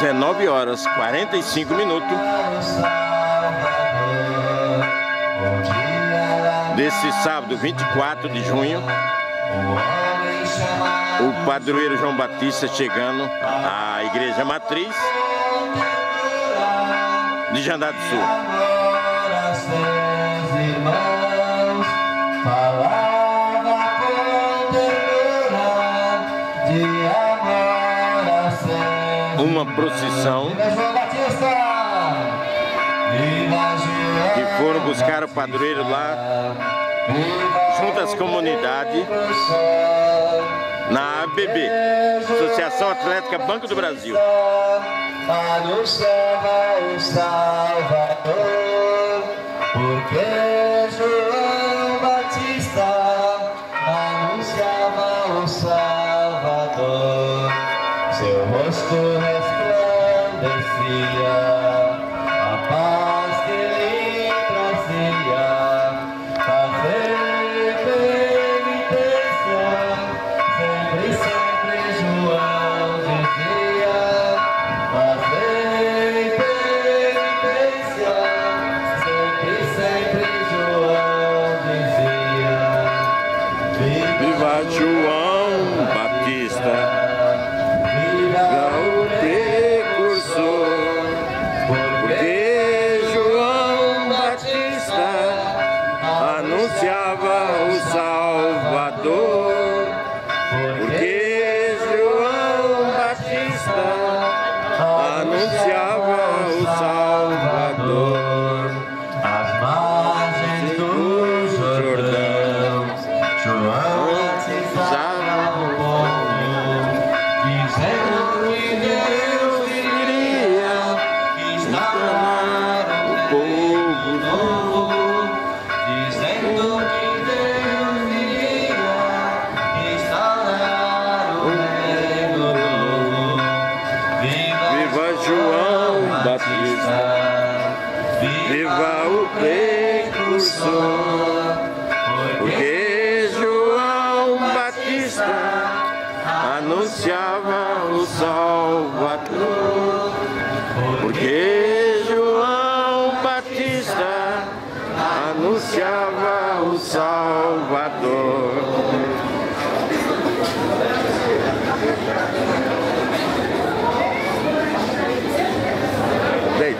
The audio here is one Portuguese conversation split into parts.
19h45 desse sábado 24 de junho, o padroeiro João Batista chegando à igreja matriz de Jandaia do Sul. Uma procissão que foram buscar o padroeiro lá junto às comunidades na ABB, Associação Atlética Banco do Brasil.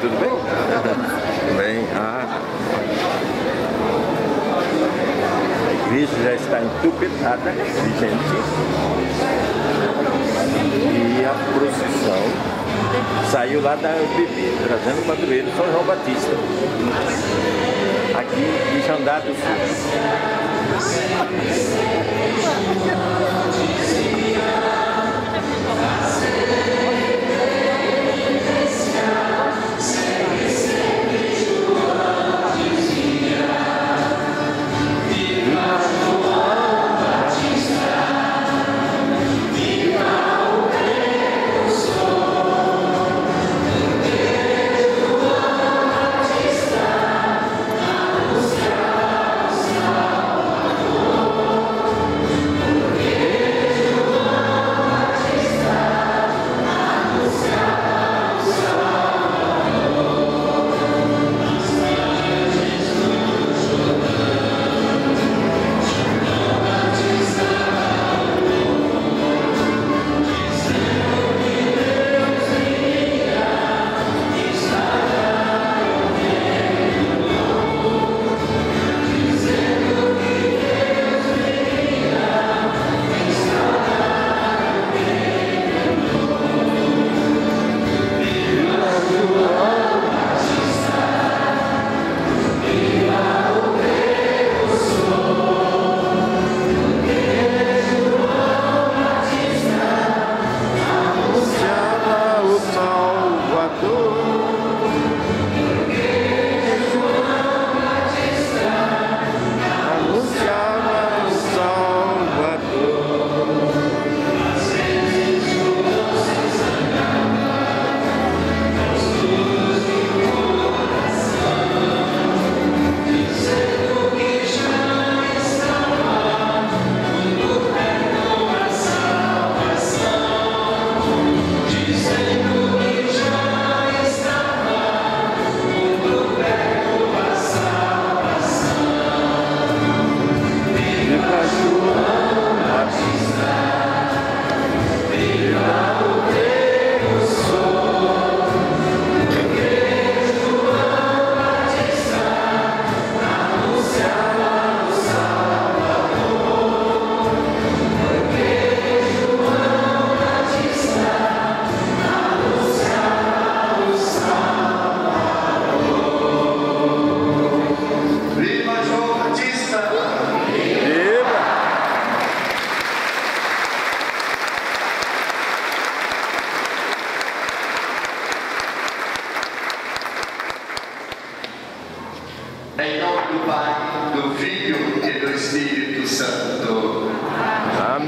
Tudo bem? Bem, a igreja já está entupitada de gente. E a procissão saiu lá da UBV, trazendo o padroeiro São João Batista, aqui de Jandaia do Sul.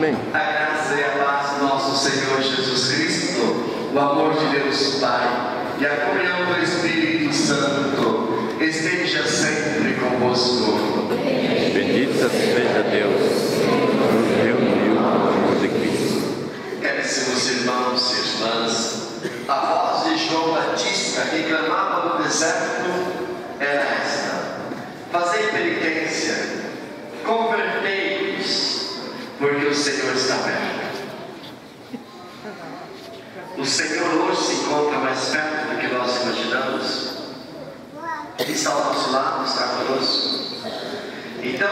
Amém. A graça e a paz do nosso Senhor Jesus Cristo, o amor de Deus Pai e a comunhão do Espírito Santo esteja sempre convosco. Bendita seja Deus, nos reuniu no amor de Cristo. Caríssimos irmãos e irmãs, a voz de João Batista que clamava no deserto era esta: fazei penitência, convertei-vos, porque o Senhor está perto. O Senhor hoje se encontra mais perto do que nós imaginamos. Ele está ao nosso lado, está conosco. Então,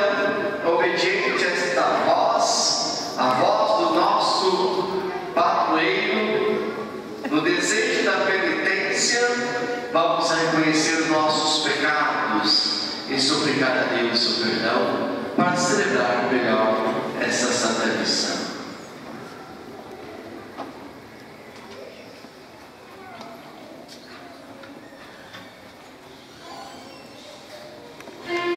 obediente a esta